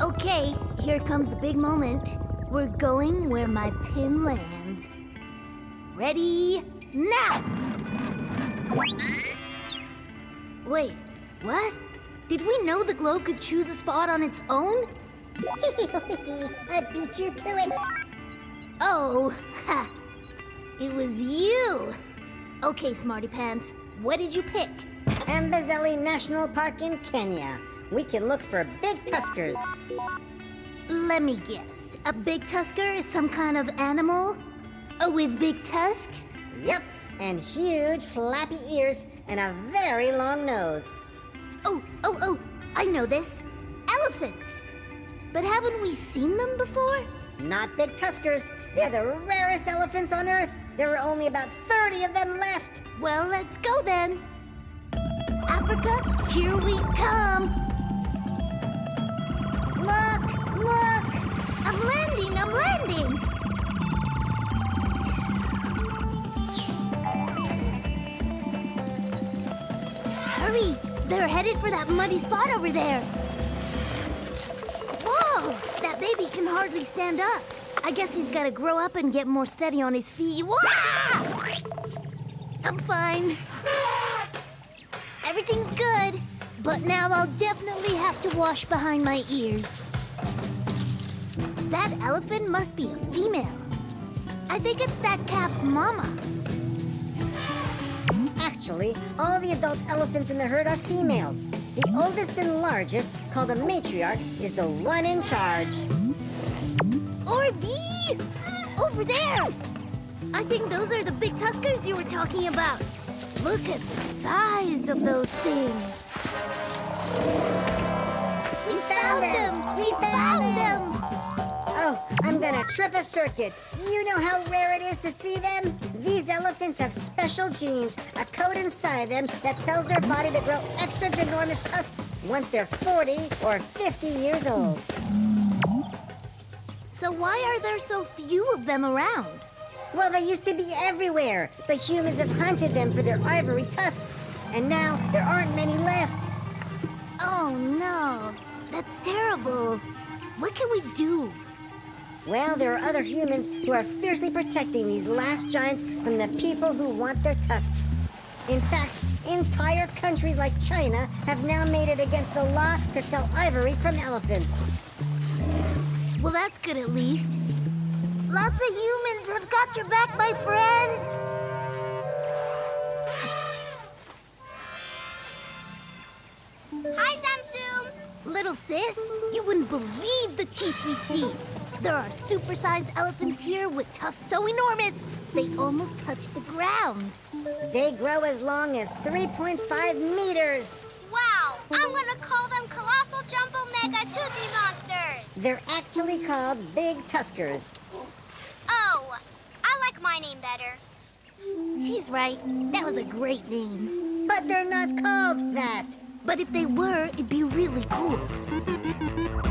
Okay, here comes the big moment. We're going where my pin lands. Ready, now! Wait, what? Did we know the globe could choose a spot on its own? I beat you to it. Oh, ha. It was you. Okay, Smarty Pants, what did you pick? Amboseli National Park in Kenya. We can look for big tuskers. Let me guess. A big tusker is some kind of animal? With big tusks? Yep, and huge flappy ears and a very long nose. Oh, I know this. Elephants. But haven't we seen them before? Not big tuskers. They're the rarest elephants on Earth. There are only about 30 of them left. Well, let's go then. Africa, here we come. Look! I'm landing! Hurry! They're headed for that muddy spot over there. Whoa! That baby can hardly stand up. I guess he's got to grow up and get more steady on his feet. Whoa! I'm fine. Everything's good. But now I'll definitely have to wash behind my ears. That elephant must be a female. I think it's that calf's mama. Actually, all the adult elephants in the herd are females. The oldest and largest, called a matriarch, is the one in charge. Or bee! Over there! I think those are the big tuskers you were talking about. Look at the size of those things. We found them! We found them! Oh, I'm gonna trip a circuit. You know how rare it is to see them? These elephants have special genes, a coat inside them that tells their body to grow extra ginormous tusks once they're 40 or 50 years old. So why are there so few of them around? Well, they used to be everywhere, but humans have hunted them for their ivory tusks, and now there aren't many left. Oh no, that's terrible. What can we do? Well, there are other humans who are fiercely protecting these last giants from the people who want their tusks. In fact, entire countries like China have now made it against the law to sell ivory from elephants. Well, that's good at least. Lots of humans have got your back, my friend! Hi, Zamzoom! Little sis, you wouldn't believe the teeth we've seen. There are supersized elephants here with tusks so enormous, they almost touch the ground. They grow as long as 3.5 meters. Wow, I'm gonna call them colossal jumbo mega toothy monsters. They're actually called big tuskers. Oh, I like my name better. She's right, that was a great name. But they're not called that. But if they were, it'd be really cool.